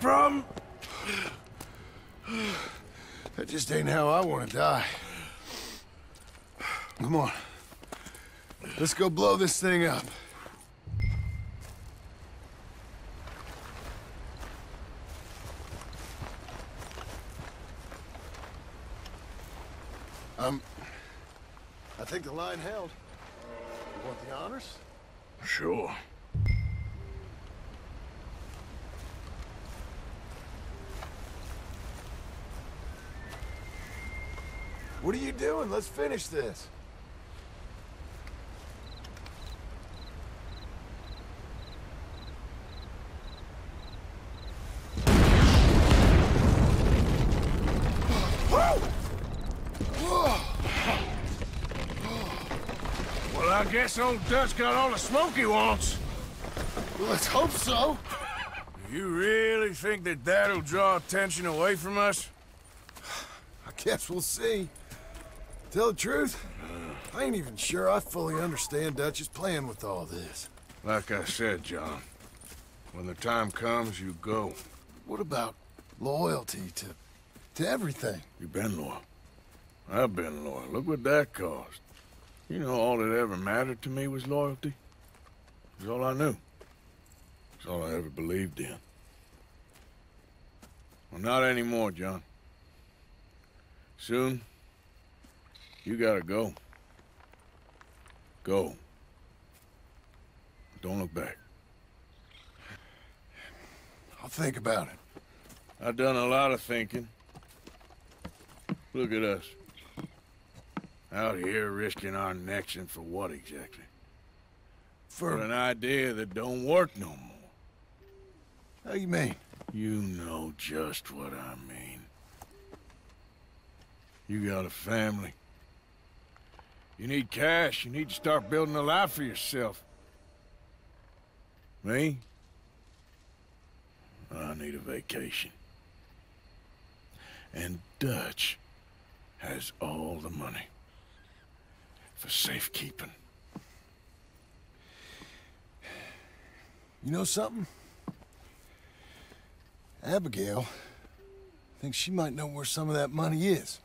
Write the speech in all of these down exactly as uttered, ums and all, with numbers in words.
problem? That just ain't how I want to die. Come on. Let's go blow this thing up. Um, I think the line held. You want the honors? Sure. What are you doing? Let's finish this. Well, I guess old Dutch got all the smoke he wants. Let's hope so. Do you really think that that'll draw attention away from us? I guess we'll see. Tell the truth, I ain't even sure I fully understand Dutch's plan with all this. Like I said, John, when the time comes, you go. What about loyalty to, to everything? You've been loyal. I've been loyal. Look what that cost. You know, all that ever mattered to me was loyalty. It's all I knew. It's all I ever believed in. Well, not anymore, John. Soon, you gotta go. Go. Don't look back. I'll think about it. I've done a lot of thinking. Look at us. Out here risking our necks, and for what exactly? For, for an idea that don't work no more. How you mean? You know just what I mean. You got a family. You need cash. You need to start building a life for yourself. Me? I need a vacation. And Dutch has all the money for safekeeping. You know something? Abigail thinks she might know where some of that money is.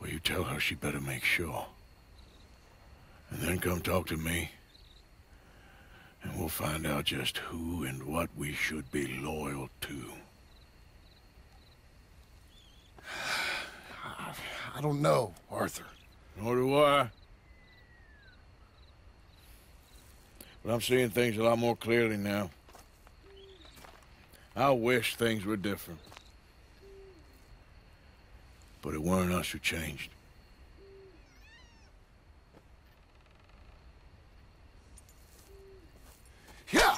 Well, you tell her she better make sure. And then come talk to me. And we'll find out just who and what we should be loyal to. I don't know, Arthur. Nor do I. But I'm seeing things a lot more clearly now. I wish things were different. But it weren't us who changed. Yeah.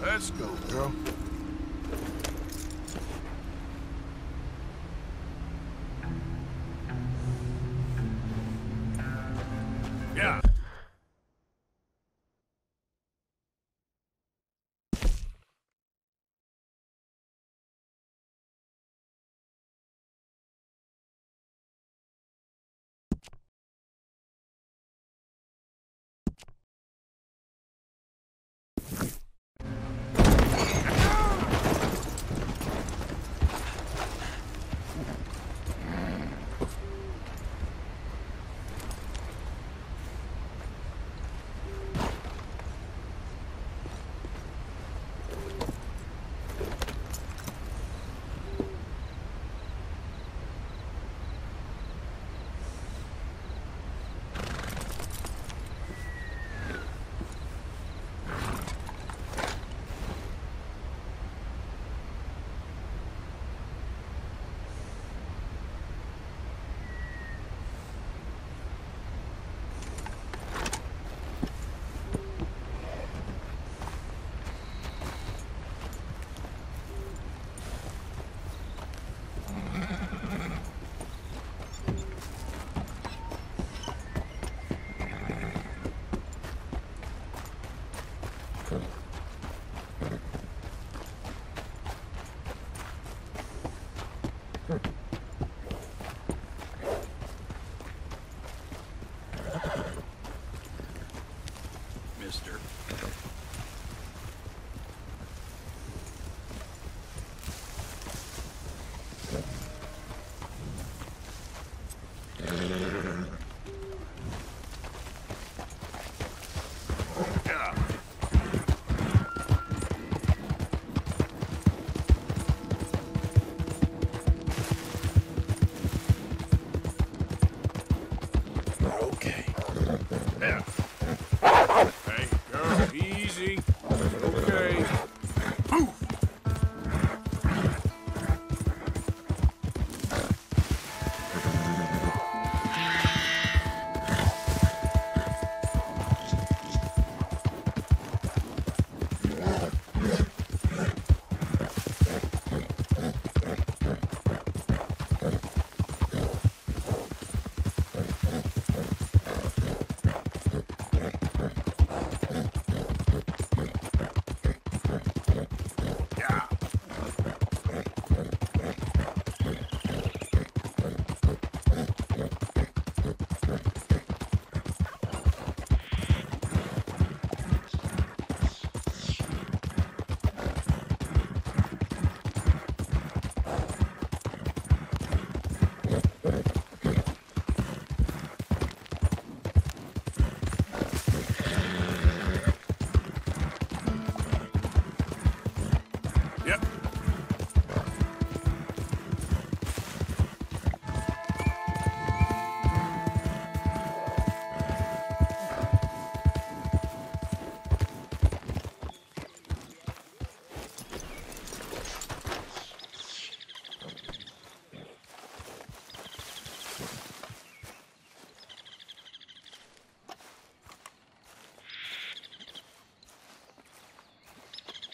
Let's go, girl. Yeah.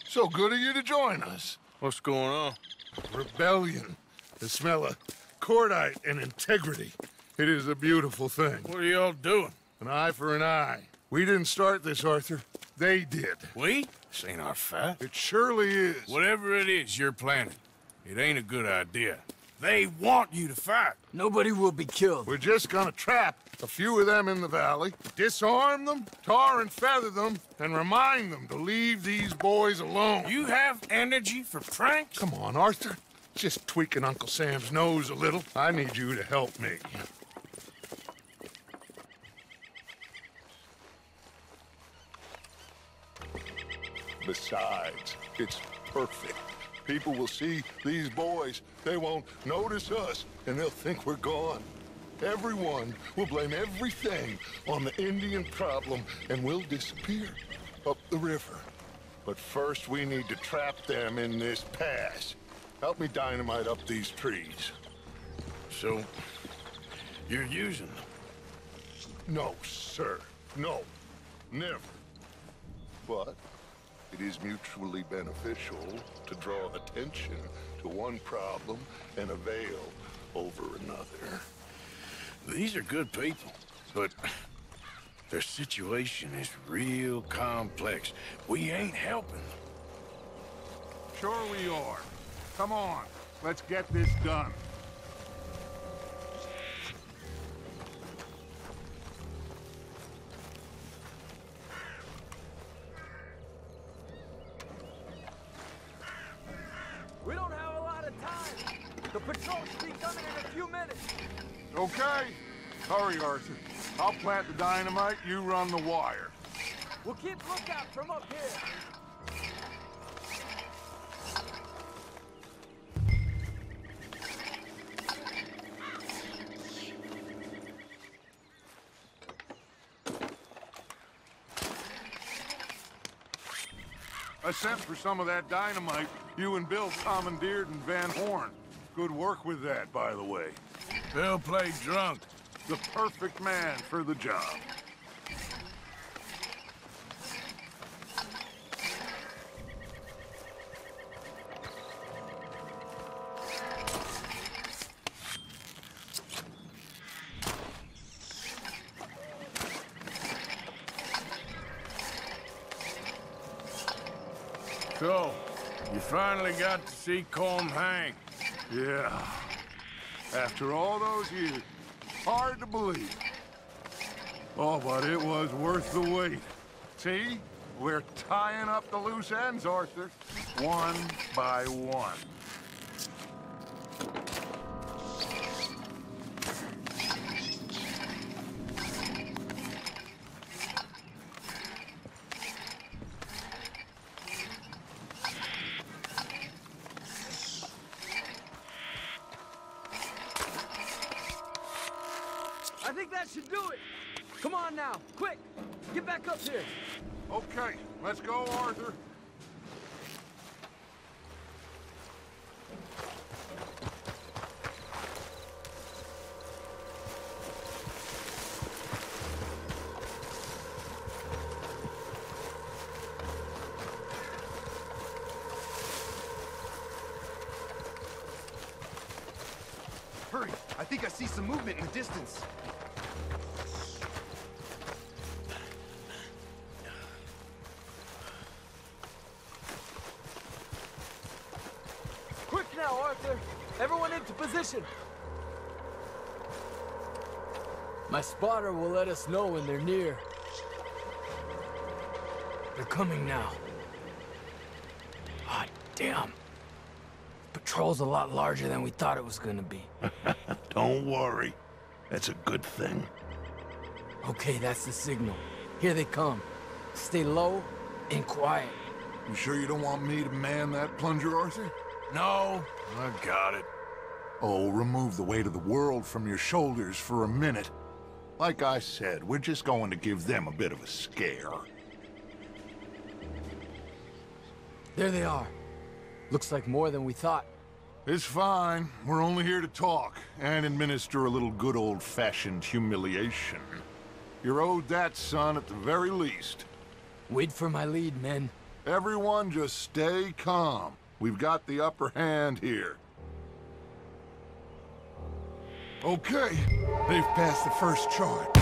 So good of you to join us. What's going on? Rebellion. The smell of cordite and integrity. It is a beautiful thing. What are y'all doing? An eye for an eye. We didn't start this, Arthur. They did. We? This ain't our fight. It surely is. Whatever it is you're planning, it ain't a good idea. They want you to fight. Nobody will be killed. We're just gonna trap a few of them in the valley, disarm them, tar and feather them, and remind them to leave these boys alone. You have energy for pranks? Come on, Arthur. Just tweaking Uncle Sam's nose a little. I need you to help me. Besides, it's perfect. People will see these boys, they won't notice us, and they'll think we're gone. Everyone will blame everything on the Indian problem, and we'll disappear up the river. But first, we need to trap them in this pass. Help me dynamite up these trees. So, you're using them? No, sir. No. Never. But it is mutually beneficial to draw attention to one problem and a veil over another. These are good people, but Their situation is real complex. We ain't helping them. Sure we are. Come on, let's get this done. We don't have a lot of time. The patrol should be coming in a few minutes. Okay. Hurry, Arthur. I'll plant the dynamite, you run the wire. We'll keep lookout from up here. I sent for some of that dynamite you and Bill commandeered in Van Horn. Good work with that, by the way. Bill played drunk. The perfect man for the job. So, you finally got to see Colm Hank. Yeah. After all those years, hard to believe. Oh, but it was worth the wait. See? We're tying up the loose ends, Arthur. One by one. I think that should do it. Come on now, quick, get back up here. Okay, let's go, Arthur. Hurry, I think I see some movement in the distance. Now, Arthur. Everyone into position. My spotter will let us know when they're near. They're coming now. Ah, damn. The patrol's a lot larger than we thought it was gonna be. Don't worry. That's a good thing. Okay, that's the signal. Here they come. Stay low and quiet. You sure you don't want me to man that plunger, Arthur? No, I got it. Oh, remove the weight of the world from your shoulders for a minute. Like I said, we're just going to give them a bit of a scare. There they are. Looks like more than we thought. It's fine. We're only here to talk and administer a little good old-fashioned humiliation. You're owed that, son, at the very least. Wait for my lead, men. Everyone just stay calm. We've got the upper hand here. Okay, they've passed the first charge.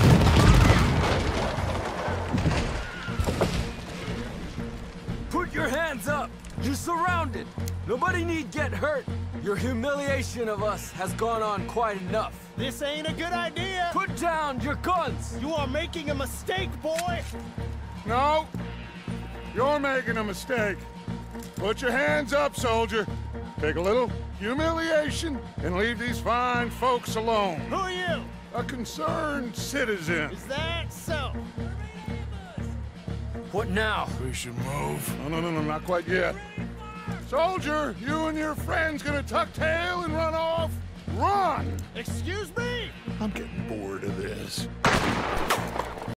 Put your hands up! You're surrounded! Nobody need get hurt! Your humiliation of us has gone on quite enough. This ain't a good idea! Put down your guns! You are making a mistake, boy! No! You're making a mistake! Put your hands up, soldier. Take a little humiliation and leave these fine folks alone. Who are you? A concerned citizen. Is that so? What now? We should move. No, no, no, no, not quite yet. Soldier, you and your friends gonna tuck tail and run off? Run! Excuse me? I'm getting bored of this.